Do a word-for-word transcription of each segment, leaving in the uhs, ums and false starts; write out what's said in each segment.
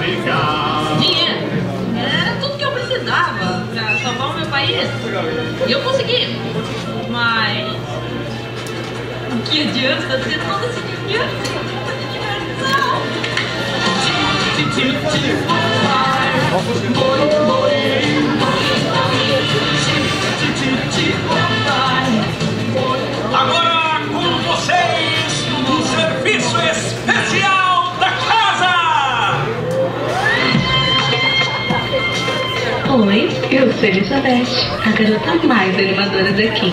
dinheiro. Era tudo que eu precisava pra salvar o meu país. E eu consegui. Mas o que adianta ter todo esse dinheiro? Agora com vocês, um serviço especial da casa! Oi, eu sou Elizabeth, a garota mais animadora daqui.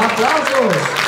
Aplausos!